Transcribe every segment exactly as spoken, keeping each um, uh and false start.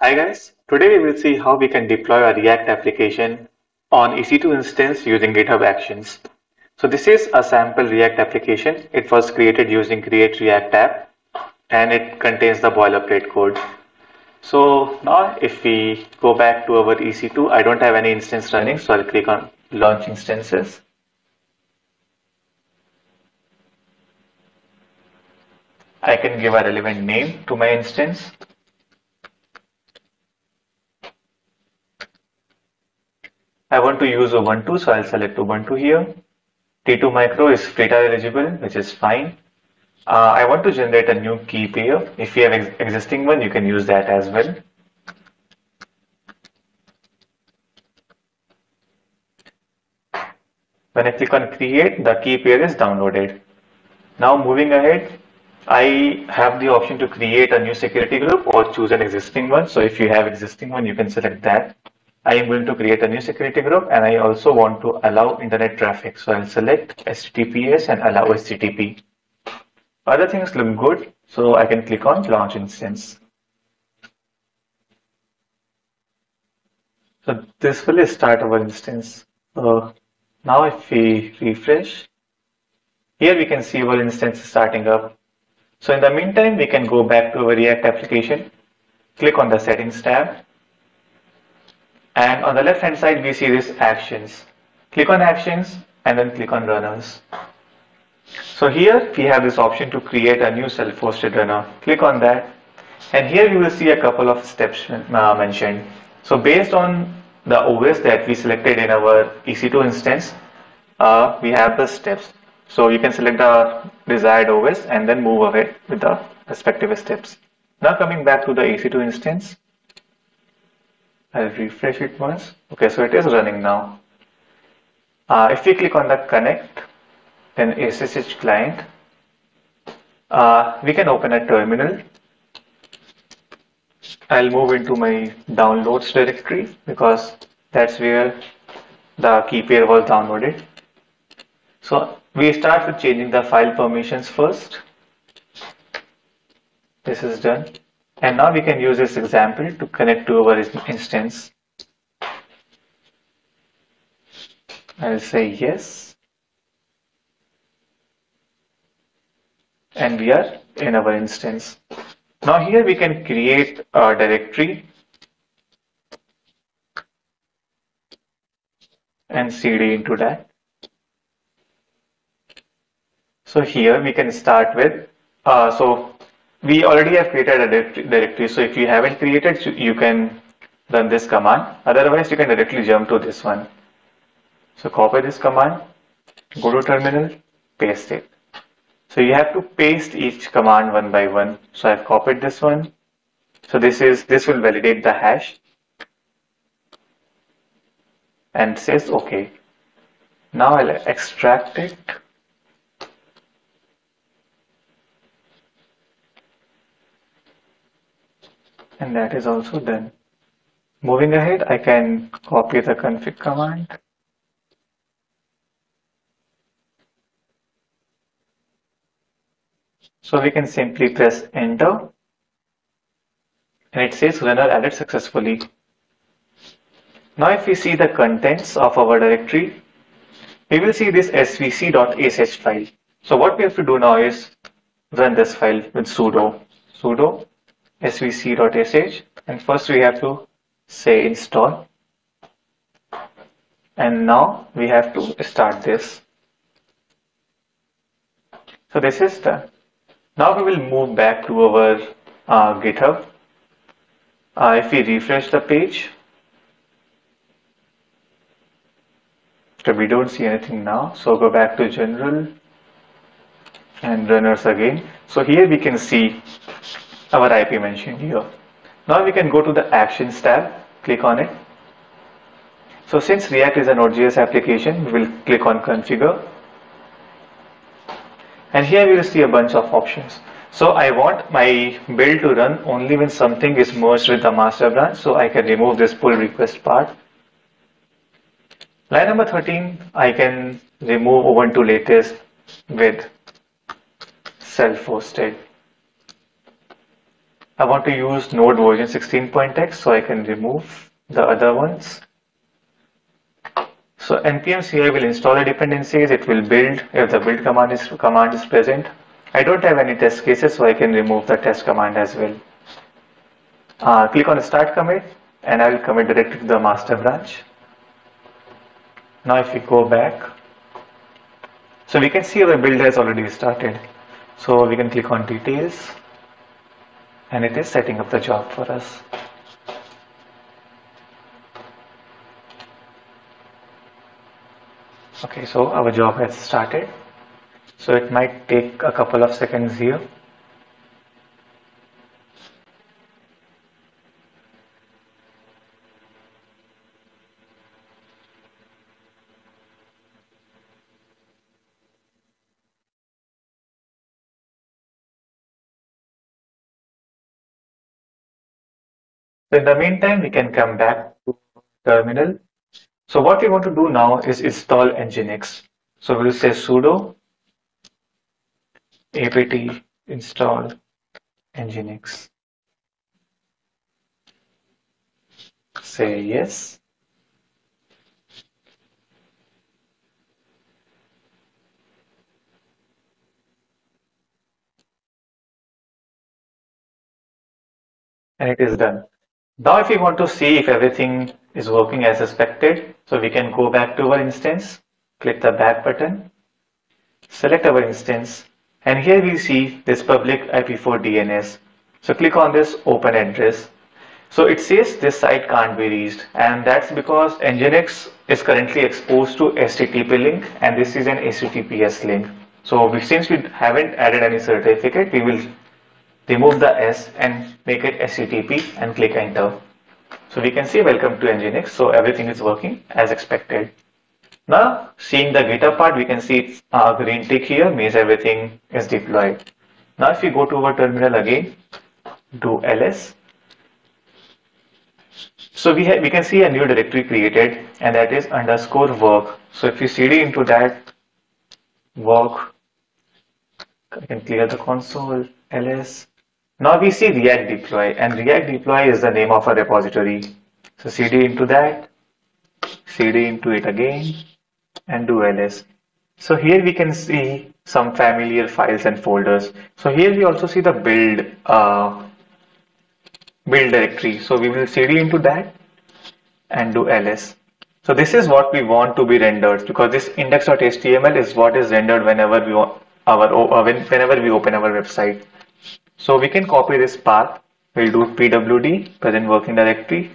Hi guys, today we will see how we can deploy a React application on E C two instance using GitHub Actions. So this is a sample React application. It was created using Create React App and it contains the boilerplate code. So now if we go back to our E C two, I don't have any instance running, so I'll click on Launch Instances. I can give a relevant name to my instance. I want to use Ubuntu, so I'll select Ubuntu here. T two Micro is Free Tier eligible, which is fine. Uh, I want to generate a new key pair. If you have ex existing one, you can use that as well. When I click on Create, the key pair is downloaded. Now moving ahead, I have the option to create a new security group or choose an existing one. So if you have existing one, you can select that. I am going to create a new security group and I also want to allow internet traffic. So I'll select H T T P S and allow H T T P. Other things look good, so I can click on Launch Instance. So this will start our instance. Uh, now if we refresh, here we can see our instance is starting up. So in the meantime, we can go back to our React application, click on the Settings tab. And on the left hand side, we see this Actions. Click on Actions and then click on Runners. So here we have this option to create a new self-hosted runner. Click on that. And here you will see a couple of steps uh, mentioned. So based on the O S that we selected in our E C two instance, uh, we have the steps. So you can select the desired O S and then move ahead with the respective steps. Now coming back to the E C two instance. I'll refresh it once. Okay, so it is running now. Uh, if we click on the connect, then S S H client, uh, we can open a terminal. I'll move into my downloads directory because that's where the key pair was downloaded. So we start with changing the file permissions first. This is done. And now we can use this example to connect to our instance. I'll say yes. And we are in our instance. Now here we can create a directory and cd into that. So here we can start with, uh, so we already have created a directory, so if you haven't created, you can run this command. Otherwise, you can directly jump to this one. So copy this command, go to terminal, paste it. So you have to paste each command one by one. So I've copied this one. So this is this will validate the hash and says OK. Now I'll extract it. And that is also done. Moving ahead, I can copy the config command. So we can simply press enter. And it says runner added successfully. Now if we see the contents of our directory, we will see this svc.sh file. So what we have to do now is run this file with sudo. sudo. svc.sh, and first we have to say install, and now we have to start this. So this is done. Now we will move back to our uh, GitHub. Uh, if we refresh the page, so we don't see anything now, so go back to general and runners again. So here we can see our I P mentioned here. Now we can go to the Actions tab, click on it. So since React is a Node.js application, we will click on Configure. And here we will see a bunch of options. So I want my build to run only when something is merged with the master branch, so I can remove this pull request part. Line number thirteen, I can remove Ubuntu latest with self-hosted. I want to use node version sixteen point x, so I can remove the other ones. So N P M C I will install the dependencies, it will build if the build command is, command is present. I don't have any test cases, so I can remove the test command as well. Uh, click on start commit and I will commit directly to the master branch. Now if we go back, so we can see our build has already started. So we can click on details and it is setting up the job for us. Okay, so our job has started. So it might take a couple of seconds here. So in the meantime, we can come back to terminal. So what we want to do now is install Nginx. So we'll say sudo apt install Nginx. Say yes. And it is done. Now if we want to see if everything is working as expected, so we can go back to our instance, click the back button, select our instance, and here we see this public I P v four D N S. So click on this open address. So it says this site can't be reached, and that's because Nginx is currently exposed to H T T P link, and this is an H T T P S link. So we, since we haven't added any certificate, we will remove the S and make it H T T P and click enter. So we can say welcome to Nginx. So everything is working as expected. Now seeing the GitHub part, we can see it's uh, green tick here means everything is deployed. Now if we go to our terminal again, do L S. So we, we can see a new directory created, and that is underscore work. So if you cd into that work, I can clear the console, L S. Now we see React deploy, and React deploy is the name of a repository. So cd into that, cd into it again, and do L S. So here we can see some familiar files and folders. So here we also see the build uh, build directory. So we will cd into that and do L S. So this is what we want to be rendered, because this index.html is what is rendered whenever we want our whenever we open our website. So we can copy this path, we'll do P W D, present working directory,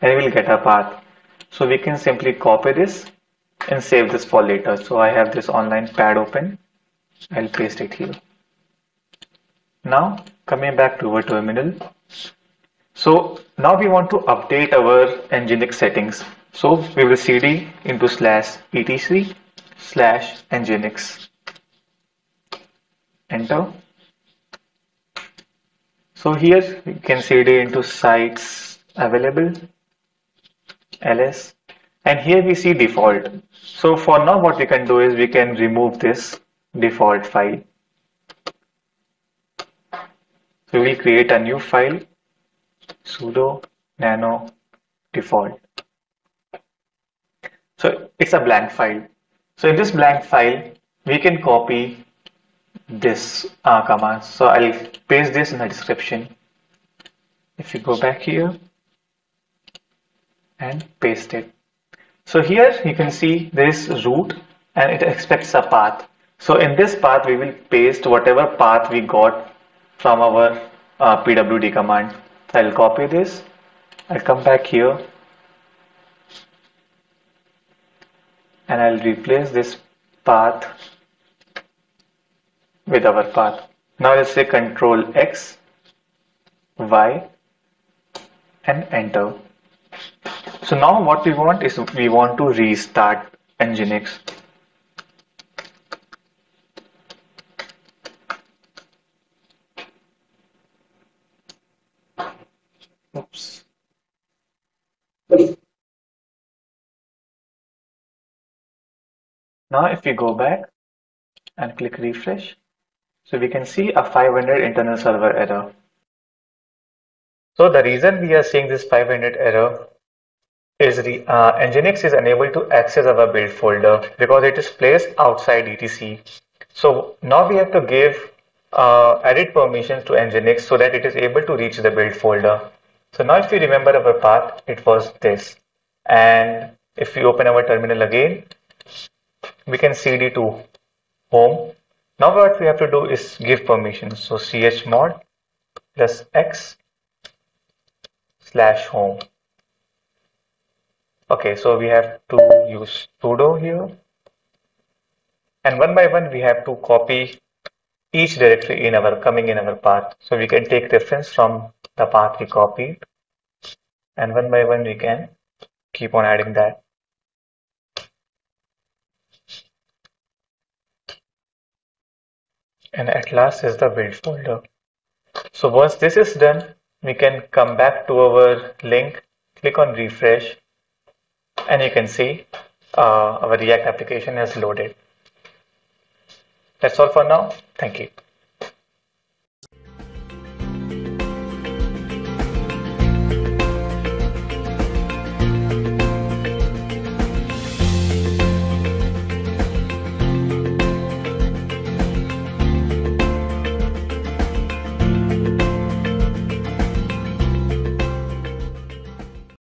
and we'll get a path. So we can simply copy this and save this for later. So I have this online pad open, I'll paste it here. Now coming back to our terminal. So now we want to update our Nginx settings. So we will cd into slash etc slash Nginx. Enter. So here we can cd into sites available, L S, and here we see default. So for now what we can do is we can remove this default file. So we will create a new file, sudo nano default. So it's a blank file. So in this blank file we can copy this uh, command. So I'll paste this in the description. If you go back here and paste it, so here you can see there is root and it expects a path. So in this path we will paste whatever path we got from our uh, P W D command. So I'll copy this, I'll come back here and I'll replace this path with our path. Now let's say control X, Y, and enter. So now what we want is we want to restart Nginx. Oops. Now if we go back and click refresh, so we can see a five hundred internal server error. So the reason we are seeing this five hundred error is the uh, Nginx is unable to access our build folder because it is placed outside E T C. So now we have to give uh, edit permissions to Nginx so that it is able to reach the build folder. So now if you remember our path, it was this. And if we open our terminal again, we can cd to home. Now what we have to do is give permissions. So chmod plus x slash home. Okay, so we have to use sudo here. And one by one, we have to copy each directory in our coming in our path. So we can take reference from the path we copied. And one by one, we can keep on adding that. And at last is the build folder. So once this is done, we can come back to our link, click on refresh, and you can see uh, our React application has loaded. That's all for now. Thank you.